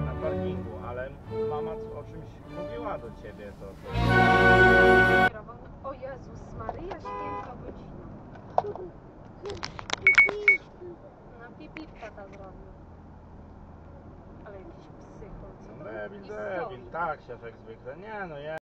na parkingu, ale mama o czymś mówiła do ciebie to. O Jezus Maryja Święta Godzina. Na pipi tata zrobił. Ale jakiś psychol. Debil, tak, siaczek zwykle. Nie no, ja.